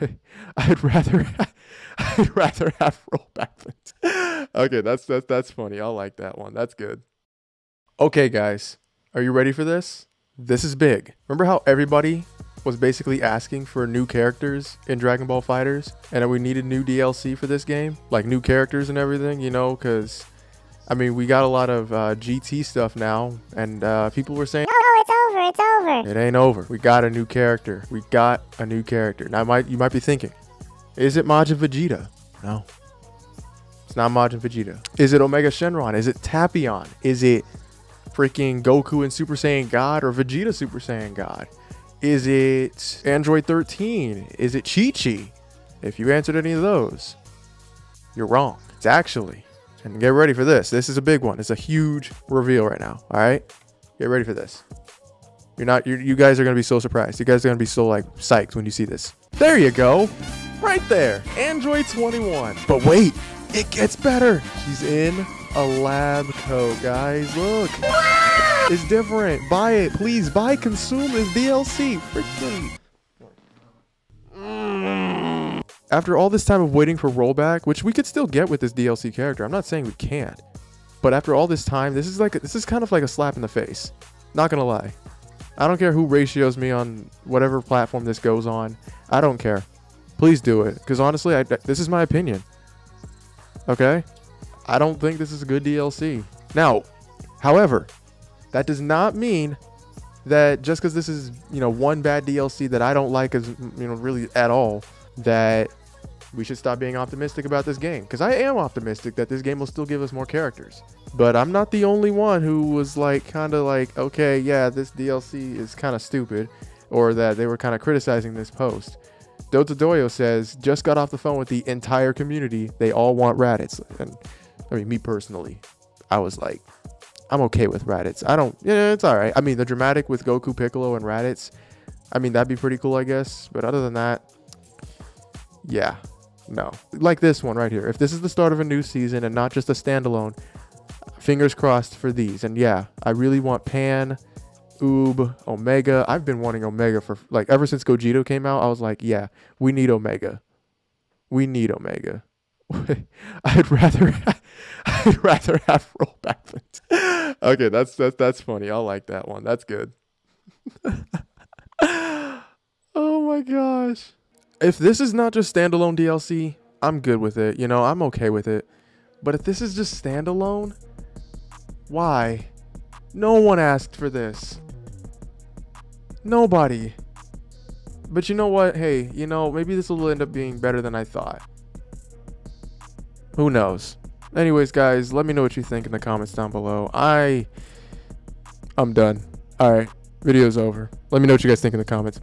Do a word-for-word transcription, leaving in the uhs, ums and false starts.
anyway, I'd rather I'd rather have rollback than okay, that's that's that's funny. I like that one. That's good. Okay, guys, are you ready for this? This is big. Remember how everybody was basically asking for new characters in Dragon Ball FighterZ, and we needed new D L C for this game, like new characters and everything, you know, because I mean, we got a lot of uh, G T stuff now, and uh, people were saying, "No, it's over, it's over." It ain't over. We got a new character. We got a new character. Now, I might you might be thinking, is it Majin Vegeta? No, it's not Majin Vegeta. Is it Omega Shenron? Is it Tapion? Is it freaking Goku and Super Saiyan God, or Vegeta Super Saiyan God? Is it Android thirteen? Is it Chi Chi? If you answered any of those, you're wrong. It's actually. And get ready for this. This is a big one. It's a huge reveal right now. All right, get ready for this. You're not. You're, you guys are gonna be so surprised. You guys are gonna be so like psyched when you see this. There you go, right there, Android twenty-one. But wait, it gets better. She's in a lab coat, guys. Look, it's different. Buy it, please. Buy, consume this D L C. Freaking. After all this time of waiting for rollback, which we could still get with this D L C character, I'm not saying we can't, but after all this time, this is like a, this is kind of like a slap in the face. Not gonna lie, I don't care who ratios me on whatever platform this goes on. I don't care. Please do it, because honestly, I, this is my opinion. Okay, I don't think this is a good D L C. Now, however, that does not mean that just because this is, you know, one bad D L C that I don't like as, you know, really at all, that we should stop being optimistic about this game, because I am optimistic that this game will still give us more characters. But I'm not the only one who was like kind of like, okay, yeah, this D L C is kind of stupid, or that they were kind of criticizing this post. Dota Doyo says, just got off the phone with the entire community. They all want Raditz. And I mean, me personally, I was like, I'm okay with Raditz. I don't, yeah, it's all right. I mean, the dramatic with Goku, Piccolo, and Raditz, I mean, that'd be pretty cool, I guess. But other than that, yeah, no. Like this one right here. If this is the start of a new season and not just a standalone, fingers crossed for these. And yeah, I really want Pan, Oob, Omega. I've been wanting Omega for, like, ever since Gogeta came out. I was like, yeah, we need Omega. We need Omega. I'd rather I'd rather have rollback than okay, that's that's that's funny. I like that one. That's good. Oh my gosh. If this is not just standalone D L C, I'm good with it. You know, I'm okay with it. But if this is just standalone, why? No one asked for this. Nobody. But you know what? Hey, you know, maybe this will end up being better than I thought. Who knows? Anyways, guys, let me know what you think in the comments down below. I, I'm done. All right, video's over. Let me know what you guys think in the comments.